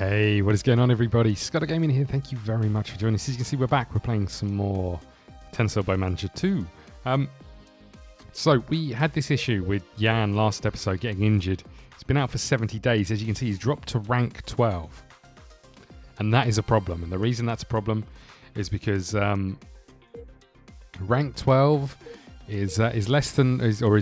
Hey, what is going on, everybody? ScottDogGaming here. Thank you very much for joining us. As you can see, we're back. We're playing some more Tennis Elbow Manager 2. So we had this issue with Jan last episode getting injured. He's been out for 70 days. As you can see, he's dropped to rank 12. And that is a problem. And the reason that's a problem is because rank 12 is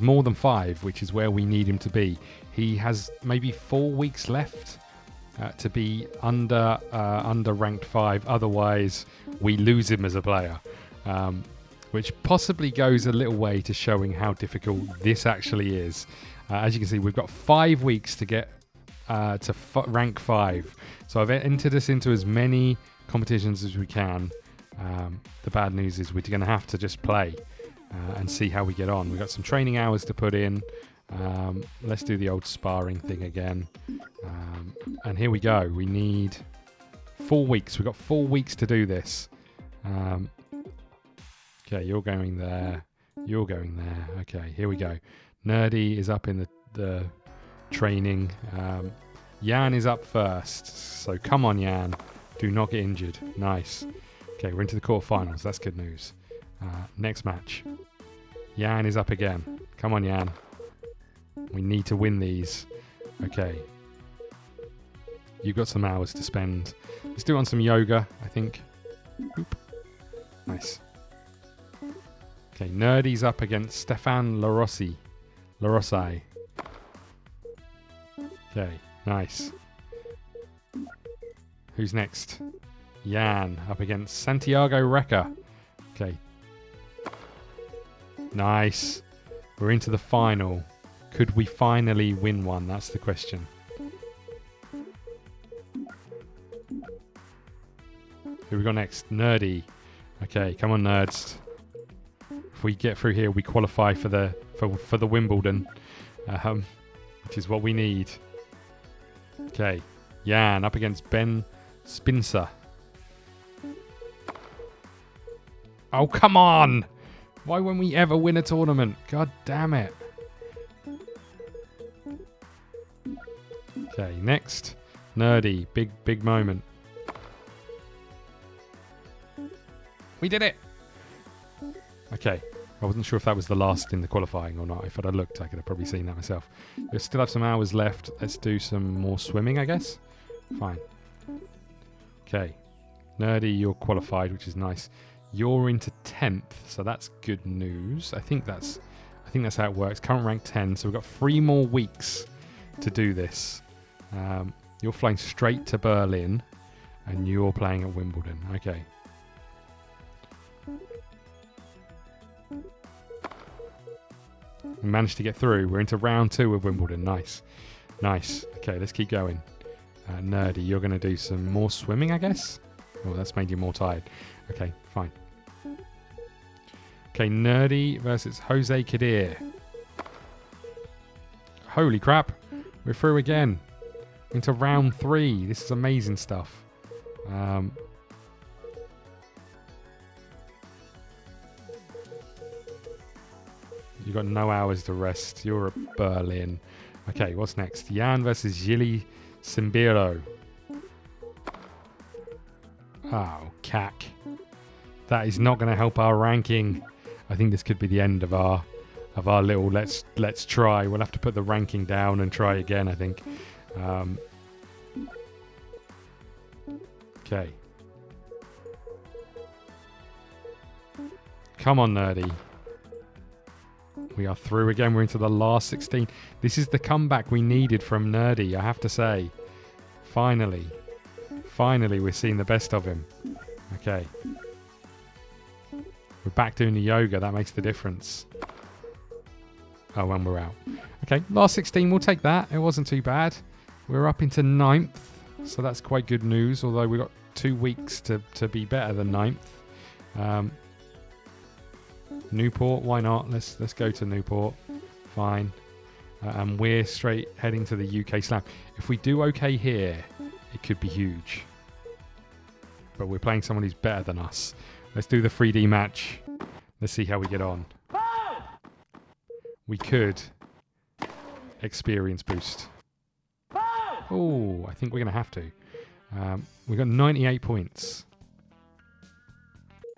more than 5, which is where we need him to be. He has maybe 4 weeks left to be under ranked 5. Otherwise, we lose him as a player, which possibly goes a little way to showing how difficult this actually is. As you can see, we've got 5 weeks to get to rank 5. So I've entered us into as many competitions as we can. The bad news is we're going to have to just play and see how we get on. We've got some training hours to put in. Let's do the old sparring thing again. And here we go. We need 4 weeks. We've got 4 weeks to do this. Okay, you're going there. You're going there. Okay, here we go. Nerdy is up in the training. Jan is up first. So come on, Jan. Do not get injured. Nice. Okay, we're into the quarterfinals. That's good news. Next match. Jan is up again. Come on, Jan. We need to win these. Okay. You've got some hours to spend. Let's do it on some yoga, I think. Oop. Nice. Okay, Nerdy's up against Stefan LaRossi. Okay, nice. Who's next? Jan up against Santiago Recca. Okay. Nice. We're into the final. Could we finally win one? That's the question. Who we got next? Nerdy. Okay, come on, nerds. If we get through here, we qualify for the for the Wimbledon, which is what we need. Okay, Jan up against Ben Spencer. Oh, come on! Why won't we ever win a tournament? God damn it! Okay, next. Nerdy. Big moment. We did it! Okay. I wasn't sure if that was the last in the qualifying or not. If I'd have looked, I could have probably seen that myself. We still have some hours left. Let's do some more swimming, I guess. Fine. Okay. Nerdy, you're qualified, which is nice. You're into 10th, so that's good news. I think that's how it works. Current rank 10, so we've got 3 more weeks to do this. You're flying straight to Berlin and you're playing at Wimbledon. Okay. We managed to get through. We're into round 2 of Wimbledon. Nice. Nice. Okay, let's keep going. Nerdy, you're going to do some more swimming, I guess? Oh, that's made you more tired. Okay, fine. Okay, Nerdy versus Jose Kadir. Holy crap. We're through again. Into round 3. This is amazing stuff. You've got no hours to rest. You're at Berlin. Okay, what's next? Jan versus Gili Simbiro. Oh, cack. That is not going to help our ranking. I think this could be the end of our little let's try. We'll have to put the ranking down and try again, I think. Okay. Come on, Nerdy. We are through again. We're into the last 16. This is the comeback we needed from Nerdy, I have to say. Finally. Finally, we're seeing the best of him. Okay. We're back doing the yoga. That makes the difference. Oh, and we're out. Okay, last 16, we'll take that. It wasn't too bad. We're up into 9th, so that's quite good news, although we've got 2 weeks to be better than 9th. Newport, why not? Let's go to Newport. Fine. And we're straight heading to the UK Slam. If we do okay here, it could be huge. But we're playing someone who's better than us. Let's do the 3D match. Let's see how we get on. We could experience boost. Oh, I think we're going to have to. We got 98 points.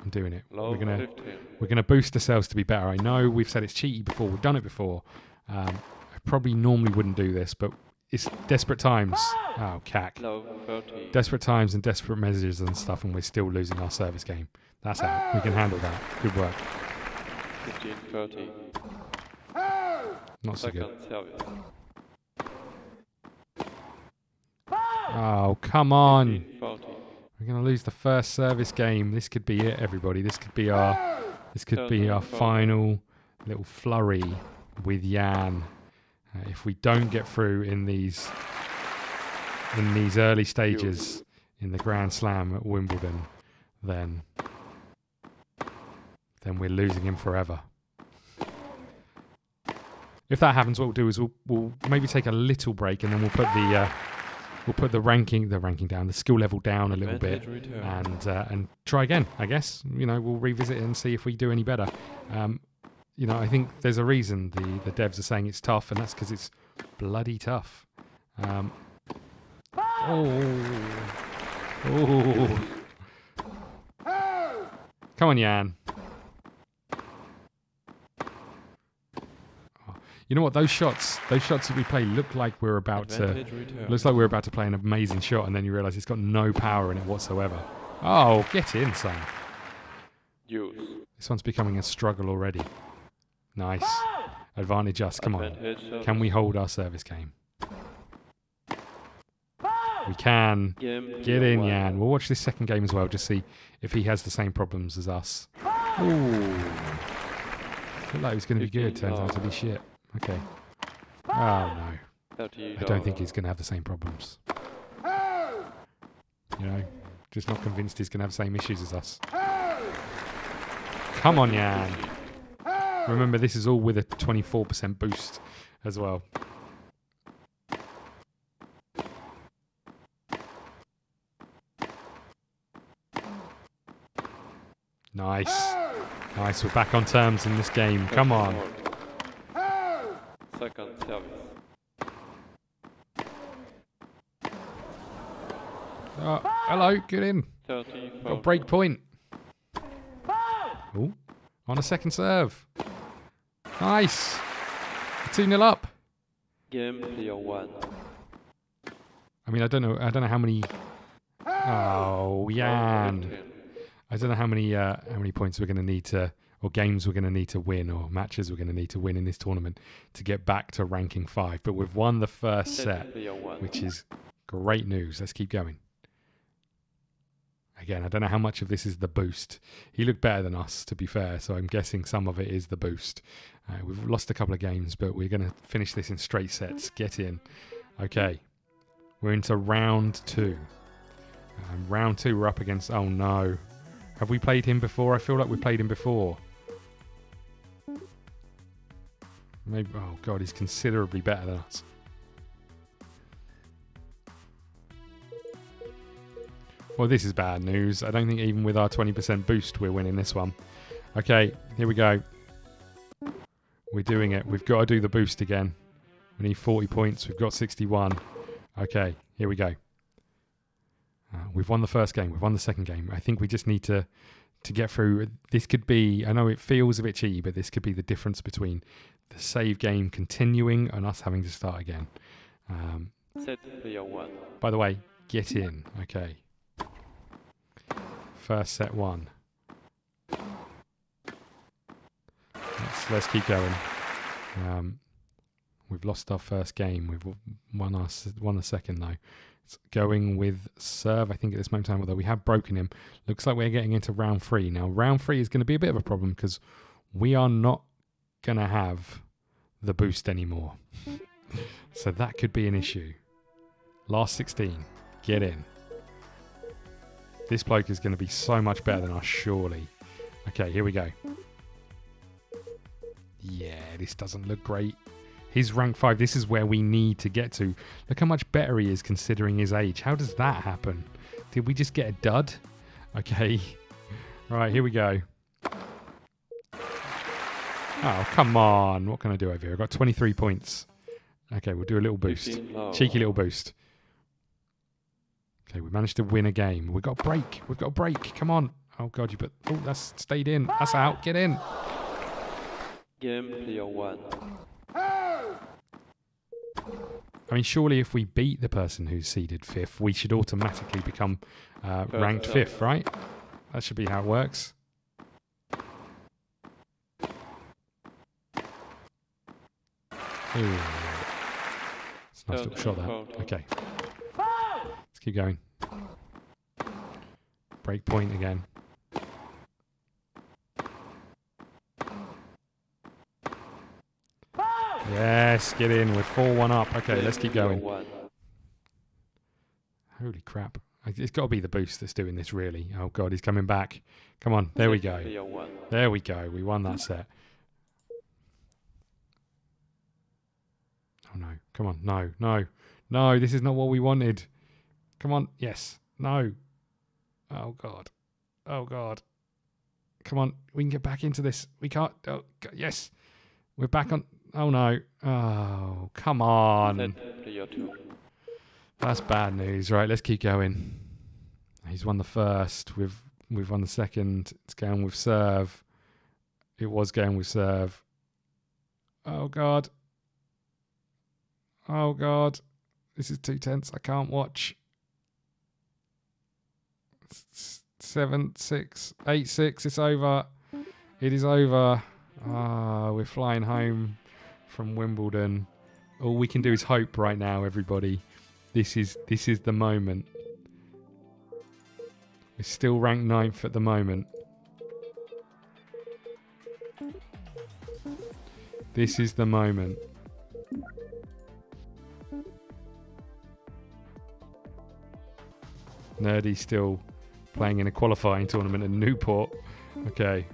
I'm doing it. We're gonna boost ourselves to be better. I know we've said it's cheaty before. We've done it before. I probably normally wouldn't do this, but it's desperate times. Oh, cack. Desperate times and desperate messages and stuff, and we're still losing our service game. That's out. We can handle that. Good work. 15-30. Not so good. Oh, come on. We're going to lose the first service game. This could be it, everybody. This could be our final little flurry with Jan. If we don't get through in these early stages in the Grand Slam at Wimbledon, then we're losing him forever. If that happens, what we'll do is we'll maybe take a little break, and then we'll put the ranking down, the skill level down a little bit, and try again. I guess, you know, we'll revisit it and see if we do any better. You know, I think there's a reason the devs are saying it's tough, and that's because it's bloody tough. Come on, Jan. You know what? Those shots that we play look like we're about to play an amazing shot, and then you realise it's got no power in it whatsoever. Oh, get in, son. This one's becoming a struggle already. Nice. Advantage us. Come on. Can we hold our service game? We can. Get in, Jan. We'll watch this second game as well, just see if he has the same problems as us. Ooh. Looked like it was going to be good. Turns out to be shit. Okay. Oh, no. I don't think he's going to have the same problems. You know, just not convinced he's going to have the same issues as us. Come on, Jan. Remember, this is all with a 24% boost as well. Nice. Nice, we're back on terms in this game. Come on. Second service. Oh, hello, get in. Got break point. Ooh, on a second serve. Nice. 2-0 up. Game 1. I mean, I don't know how many. Oh, Jan. I don't know how many points we're going to need to, or games we're going to need to win, or matches we're going to need to win in this tournament to get back to ranking 5. But we've won the first set, which is great news. Let's keep going. Again, I don't know how much of this is the boost. He looked better than us, to be fair, so I'm guessing some of it is the boost. We've lost a couple of games, but we're going to finish this in straight sets. Get in. Okay. We're into round 2. Round 2, we're up against... Oh, no. Have we played him before? I feel like we played him before. Maybe. Oh god, he's considerably better than us. Well, this is bad news. I don't think even with our 20% boost we're winning this one. Okay, here we go. We're doing it. We've got to do the boost again. We need 40 points. We've got 61. Okay, here we go. We've won the first game. We've won the second game. I think we just need to get through. This could be, I know it feels a bit cheaty, but this could be the difference between the save game continuing and us having to start again. Set 1. By the way, get in. Okay. First set 1. Let's keep going. We've lost our first game. We've won the second though. It's going with serve, I think, at this moment in time, although we have broken him. Looks like we're getting into round 3. Now, round 3 is going to be a bit of a problem because we are not going to have the boost anymore. So that could be an issue. Last 16. Get in. This bloke is going to be so much better than us, surely. Okay, here we go. Yeah, this doesn't look great. He's rank 5. This is where we need to get to. Look how much better he is considering his age. How does that happen? Did we just get a dud? Okay. Right, here we go. Oh, come on. What can I do over here? I've got 23 points. Okay, we'll do a little boost. Cheeky little boost. Okay, we managed to win a game. We've got a break. We've got a break. Come on. Oh, God, you put... Oh, that's stayed in. That's out. Get in. Game player one. I mean, surely if we beat the person who's seeded fifth, we should automatically become ranked fifth, right? That should be how it works. Ooh. It's a nice little shot, that. Okay. Let's keep going. Break point again. Yes, get in. We're 4-1 up. Okay, let's keep going. Holy crap. It's got to be the boost that's doing this, really. Oh, God, he's coming back. Come on. There we go. There we go. We won that set. Oh, no. Come on. No, no, no. This is not what we wanted. Come on. Yes. No. Oh, God. Oh, God. Come on. We can get back into this. We can't. Oh, God. Yes. We're back on. Oh, no. Oh, come on. That's bad news. Right, let's keep going. He's won the first. We've won the second. It's going with serve. It was going with serve. Oh, God. Oh, God. This is too tense. I can't watch. 7-6, 8-6. It's over. It is over. Ah, we're flying home from Wimbledon. All we can do is hope right now, everybody. This is the moment. We're still ranked 9th at the moment. This is the moment. Nerdy's still playing in a qualifying tournament in Newport. Okay.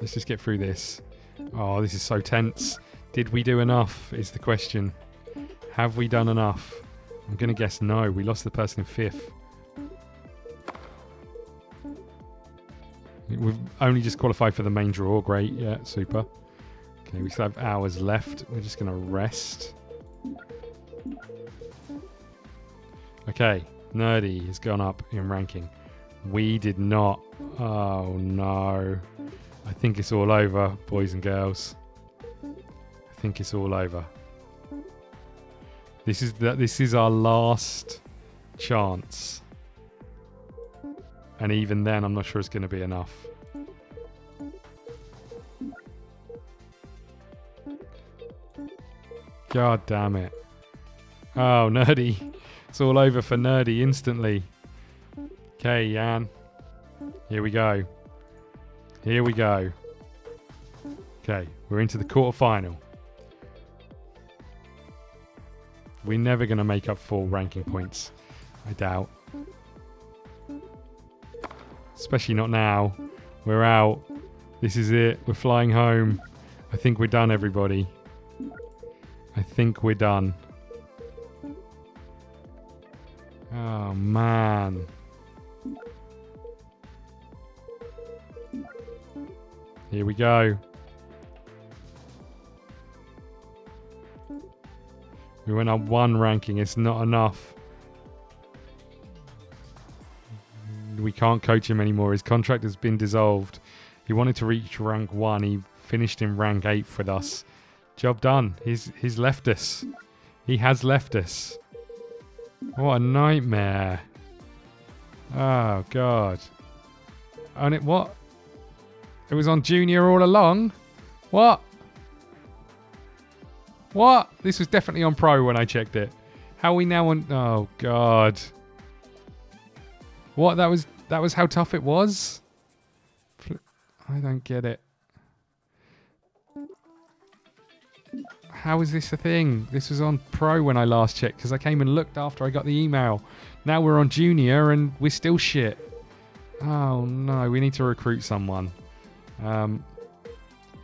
Let's just get through this. Oh, this is so tense. Did we do enough is the question. Have we done enough? I'm going to guess no. We lost the person in fifth. We've only just qualified for the main draw. Great. Yeah, super. Okay, we still have hours left. We're just going to rest. Okay, Nerdy has gone up in ranking. We did not. Oh, no. I think it's all over, boys and girls. I think it's all over. This is our last chance. And even then, I'm not sure it's going to be enough. God damn it. Oh, Nerdy. It's all over for Nerdy instantly. Okay, Jan. Here we go. Here we go. Okay, we're into the quarterfinal. We're never going to make up for ranking points, I doubt. Especially not now. We're out. This is it. We're flying home. I think we're done, everybody. I think we're done. Oh, man. Here we go. We went up one ranking. It's not enough. We can't coach him anymore. His contract has been dissolved. He wanted to reach rank 1. He finished in rank 8 with us. Job done. He's left us. He has left us. What a nightmare. Oh, God. And it what? It was on junior all along. What? What? This was definitely on pro when I checked it. How are we now on? Oh God. What? That was how tough it was? I don't get it. How is this a thing? This was on pro when I last checked because I came and looked after I got the email. Now we're on junior and we're still shit. Oh no, we need to recruit someone.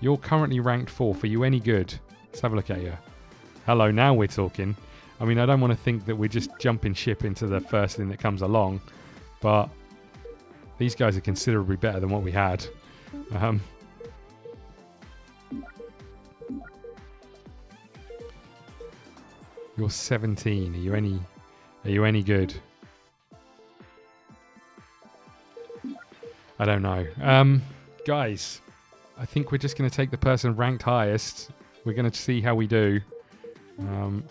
You're currently ranked 4th. Are you any good? Let's have a look at you. Hello, now we're talking. I mean, I don't want to think that we're just jumping ship into the first thing that comes along, but These guys are considerably better than what we had. You're 17. Are you any good? I don't know. Guys, I think we're just going to take the person ranked highest. We're going to see how we do. And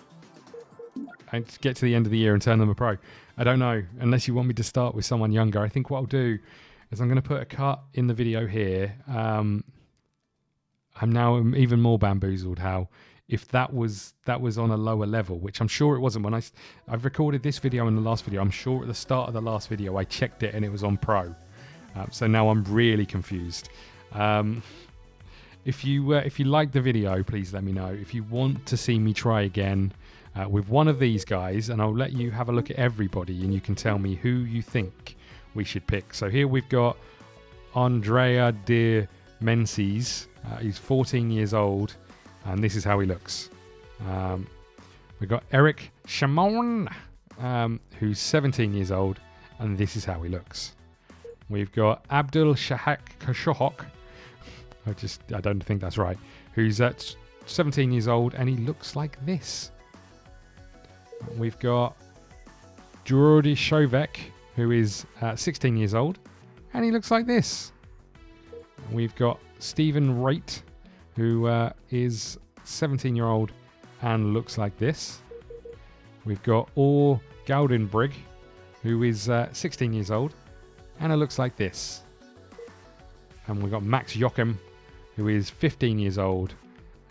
get to the end of the year and turn them a pro. I don't know, unless you want me to start with someone younger. I think what I'll do is I'm going to put a cut in the video here. I'm now even more bamboozled how if that was on a lower level, which I'm sure it wasn't when I've recorded this video and the last video. I'm sure at the start of the last video I checked it and it was on pro. So now I'm really confused. If you like the video, please let me know. If you want to see me try again with one of these guys, and I'll let you have a look at everybody and you can tell me who you think we should pick. So here we've got Andrea De Menses. He's 14 years old and this is how he looks. We've got Eric Shimon, who's 17 years old and this is how he looks. We've got Abdul Shahak Khashogh. I don't think that's right. Who's 17 years old and he looks like this. We've got Jordi Shovek, who is 16 years old, and he looks like this. We've got Stephen Wright, who is 17-year-old and looks like this. We've got Or Galdenbrigg, who is 16 years old, and it looks like this. And we've got Max Joachim, who is 15 years old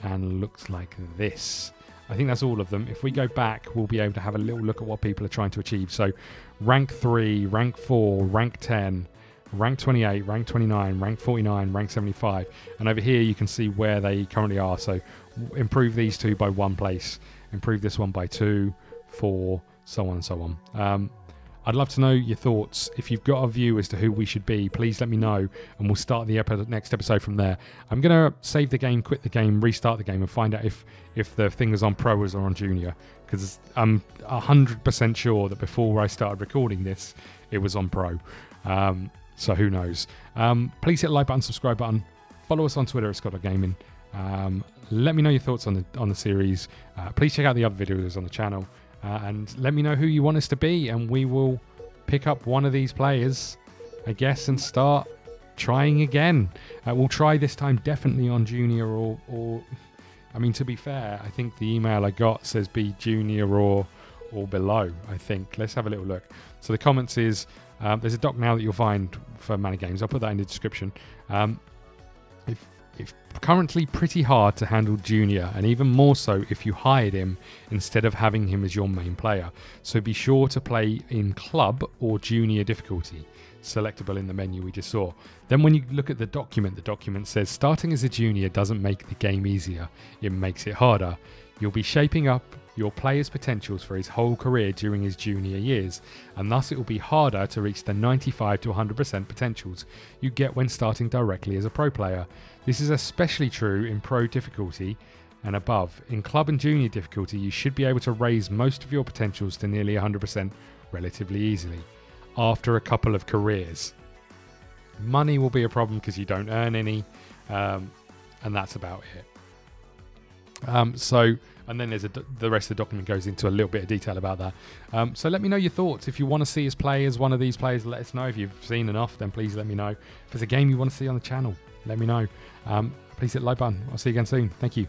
and looks like this. I think that's all of them. If we go back, we'll be able to have a little look at what people are trying to achieve. So rank 3, rank 4, rank 10, rank 28, rank 29, rank 49, rank 75. And over here, you can see where they currently are. So improve these two by 1 place, improve this one by 2, 4, so on and so on. I'd love to know your thoughts. If you've got a view as to who we should be, please let me know and we'll start the next episode from there. I'm going to save the game, quit the game, restart the game and find out if the thing was on pro or on junior, because I'm 100% sure that before I started recording this, it was on pro. So who knows? Please hit the like button, subscribe button, follow us on Twitter at ScottDogGaming. Let me know your thoughts on the series. Please check out the other videos on the channel. And let me know who you want us to be and we will pick up one of these players, I guess, and start trying again. We'll try this time definitely on junior or I mean, to be fair, I think the email I got says be junior or below, I think. Let's have a little look. So the comments is, there's a doc now that you'll find for Manic Games. I'll put that in the description. It's currently pretty hard to handle Junior, and even more so if you hired him instead of having him as your main player. So be sure to play in Club or Junior difficulty, selectable in the menu we just saw. Then when you look at the document says starting as a Junior doesn't make the game easier, it makes it harder. You'll be shaping up your player's potentials for his whole career during his junior years, and thus it will be harder to reach the 95 to 100% potentials you get when starting directly as a pro player. This is especially true in pro difficulty and above. In club and junior difficulty, you should be able to raise most of your potentials to nearly 100% relatively easily after a couple of careers. Money will be a problem because you don't earn any, and that's about it. And then there's the rest of the document goes into a little bit of detail about that. So let me know your thoughts. If you want to see us play as one of these players, let us know. If you've seen enough, then please let me know. If there's a game you want to see on the channel, let me know. Please hit the like button. I'll see you again soon. Thank you.